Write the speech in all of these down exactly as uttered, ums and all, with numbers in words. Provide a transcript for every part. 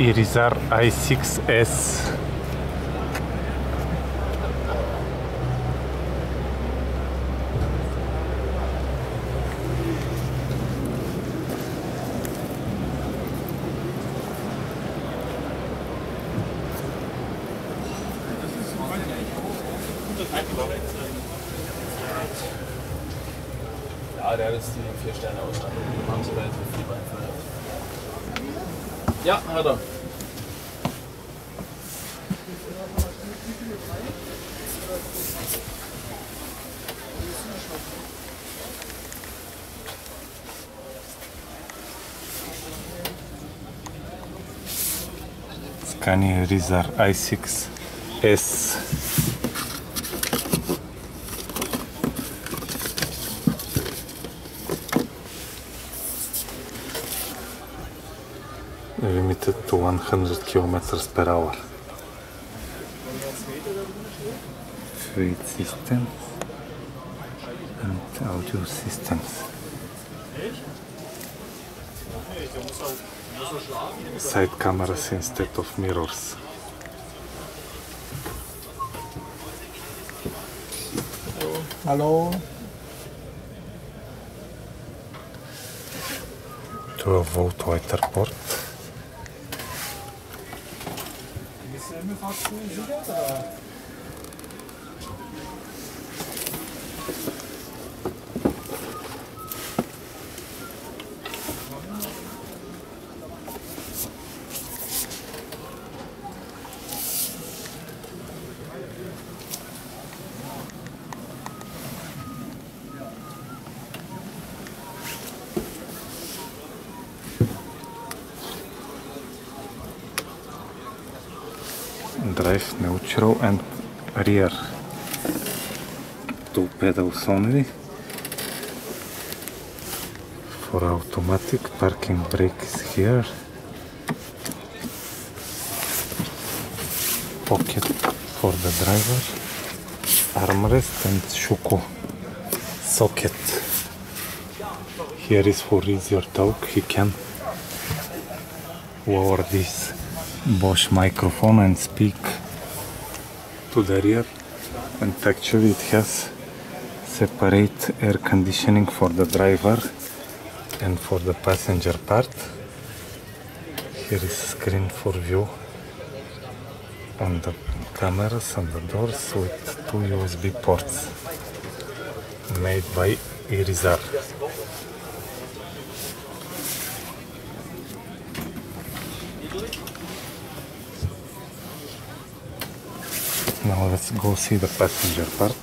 Irizar i sechs S. Ja, der hat jetzt die vier Sterne Ausstattung. Wir haben sogar jetzt mit vier Beinen verhört. Ja, hat er. Scania Irizar i sechs S. Limited to one hundred kilometers per hour. Fluid system and audio systems. Side cameras instead of mirrors. Hello. To avoid water port. Drive neutral and rear, two pedals only, for automatic parking brake is here, pocket for the driver, armrest and Shuko socket. Here is for easier talk, he can lower this Bosch microphone and speak to the rear, and actually it has separate air conditioning for the driver and for the passenger part. Here is screen for view on the cameras and the doors with two U S B ports made by Irizar. Now let's go see the passenger part.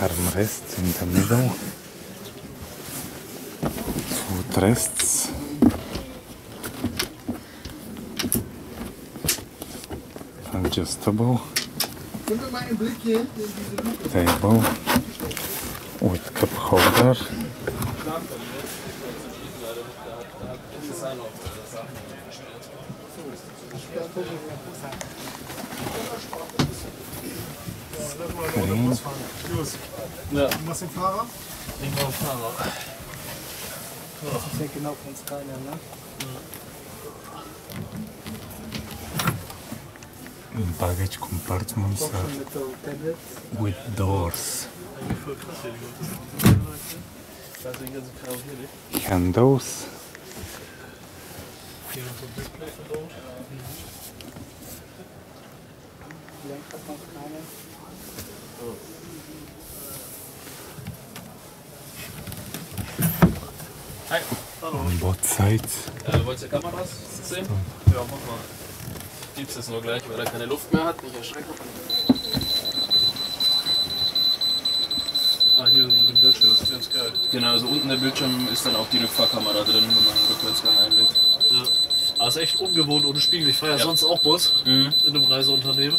Armrest in the middle, footrests, adjustable table with cup holder, Screen. Ja. Was den Fahrer? Den Fahrer. Das ist ja genau von Scania, ne? In baggage compartments are with doors. Handles. Hi. Hallo. On both sides. Äh, wollt ihr Kameras sehen? Ja, mach mal. Gibt's das nur gleich, weil er keine Luft mehr hat. Nicht erschrecken. Ah, hier sind die Bildschirme, das ist ganz geil. Genau, also unten der Bildschirm ist dann auch die Rückfahrkamera drin, wenn man den Rückwärtsgang einlegt. Ja. Aber ist echt ungewohnt ohne Spiegel. Ich fahre ja, ja sonst auch Bus, mhm, in einem Reiseunternehmen.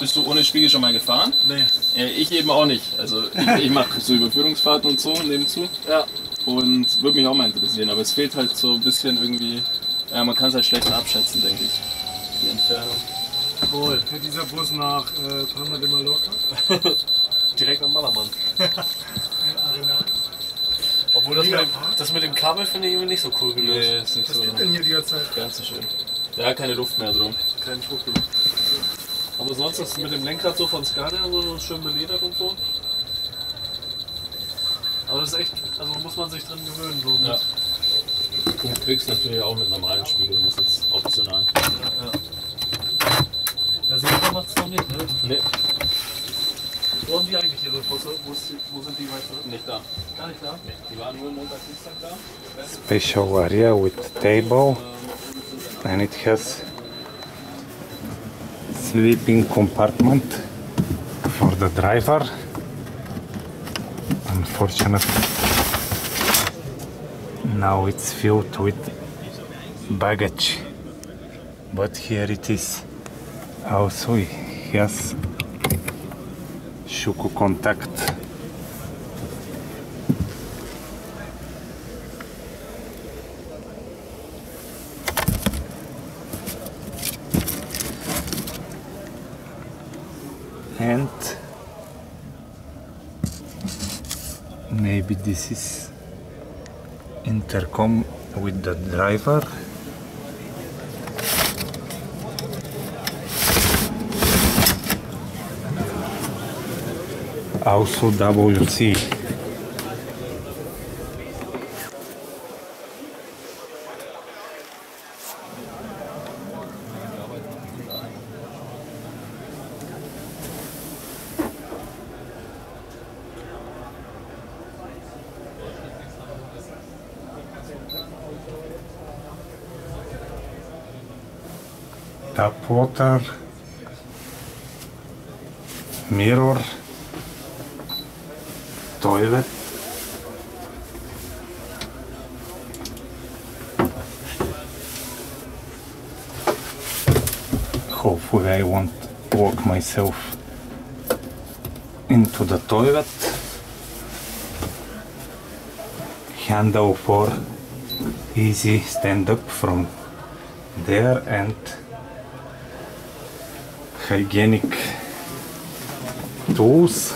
Bist du ohne Spiegel schon mal gefahren? Nee. Ja, ich eben auch nicht. Also ich, ich mache so Überführungsfahrten und so nebenzu. Ja. Und würde mich auch mal interessieren, aber es fehlt halt so ein bisschen irgendwie. Ja, man kann es halt schlechter abschätzen, denke ich. Die Entfernung. Cool. Fährt dieser Bus nach äh, Palma de Mallorca? Direkt am Ballermann. Obwohl das mit, dem, das mit dem Kabel finde ich irgendwie nicht so cool gelöst. Nee, ist nicht Was so. Was geht denn hier die ganze Zeit? Ganz so schön. Ja, keine Luft mehr drum. Kein Druckluft. Aber sonst ist mit dem Lenkrad so von Scania so schön beledert und so. Aber das ist echt, also muss man sich dran gewöhnen. So ja. Du kriegst natürlich auch mit normalen Spiegeln, das ist optional. Ja, ja. Ja, selber macht es noch nicht, ne? Ne. Wo haben die eigentlich ihre Busse? Wo, wo sind die meisten? Nicht da. Gar nicht da? Nee. Die waren nur Montag, Dienstag da. Special area with table. And it has sleeping compartment for the driver. Unfortunately, now it's filled with baggage, but here it is. Also, it has Schuko contact. And maybe this is intercom with the driver. Also W C. Tap water, mirror, toilet, hopefully I won't walk myself into the toilet, handle for easy stand up from there and hygienic tools.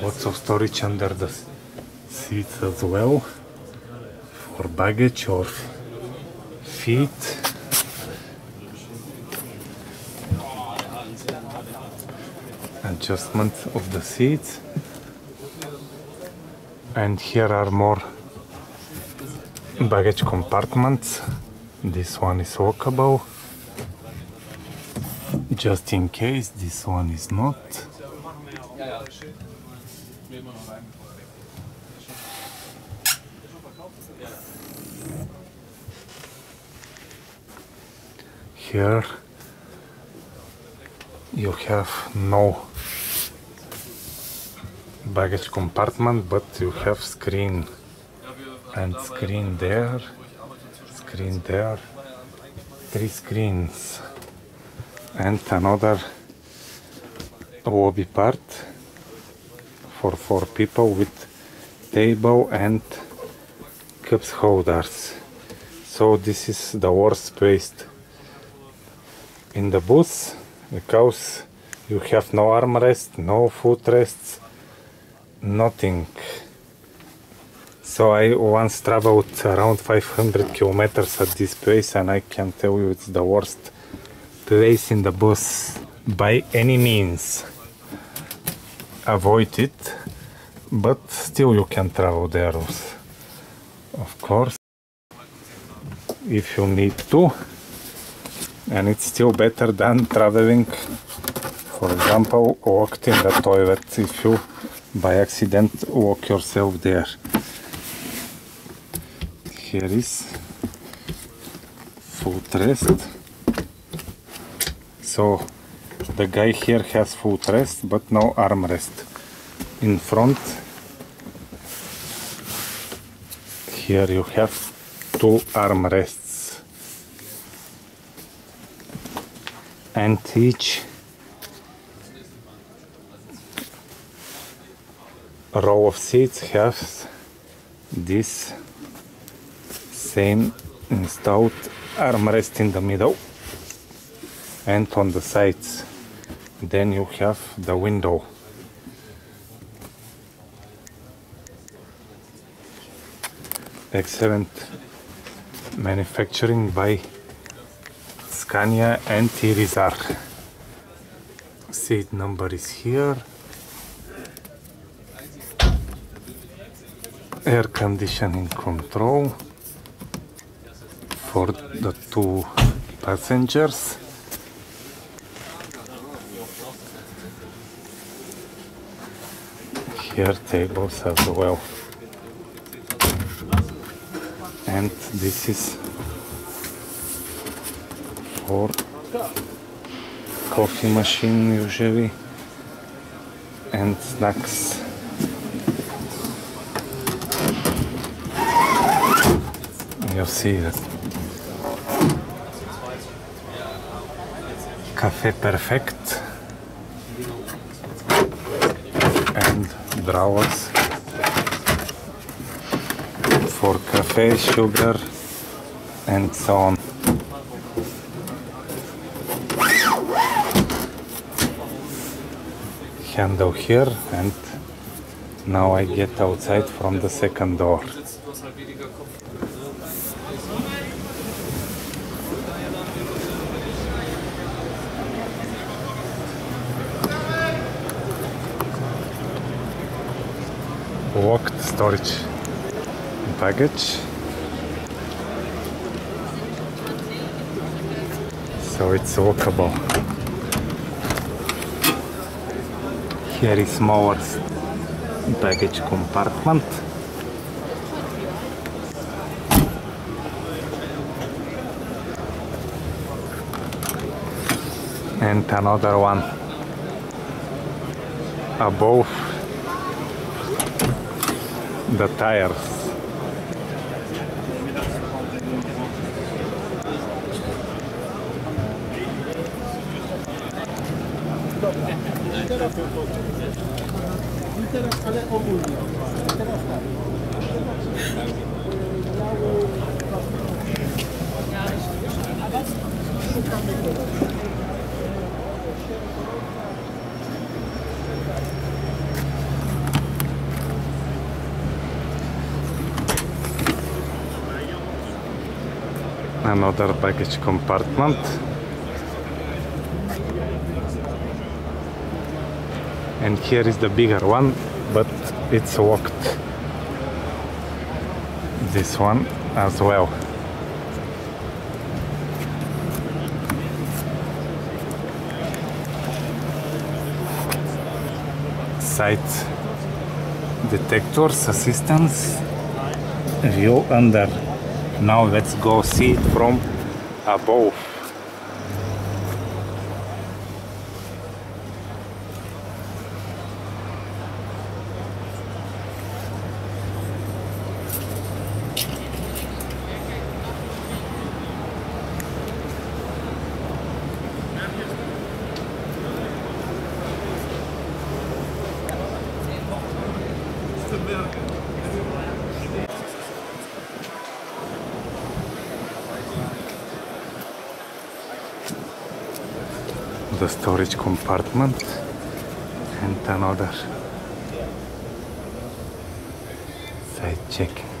Lots of storage under the seats as well for baggage or feet. Adjustment of the seats. And here are more baggage compartments. This one is lockable, just in case. This one is not. Here you have no baggage compartment, but you have screen. And screen there, screen there, three screens, and another lobby part for four people with table and cup holders. So this is the worst place in the bus because you have no armrest, no footrests, nothing. So I once traveled around five hundred kilometers at this place and I can tell you it's the worst place in the bus. By any means avoid it, but still you can travel there, of course, if you need to, and it's still better than traveling, for example, walked in the toilet if you by accident walk yourself there. Here is footrest. So the guy here has footrest but no armrest. In front here you have two armrests and each row of seats has this same installed armrest in the middle and on the sides. then you have the window. Excellent manufacturing by Scania and Irizar. Seat number is here. Air conditioning control for the two passengers. Here tables as well. And this is for coffee machine usually and snacks. You see that Cafe Perfect and drawers for cafe, sugar and so on. Handle here, and now I get outside from the second door. Locked storage baggage, so it's lockable. Here is smaller baggage compartment. And another one above the tires. Another baggage compartment. And here is the bigger one, but it's locked. This one as well. Side detectors, assistance, view under. Now let's go see it from above. The storage compartment and another side check.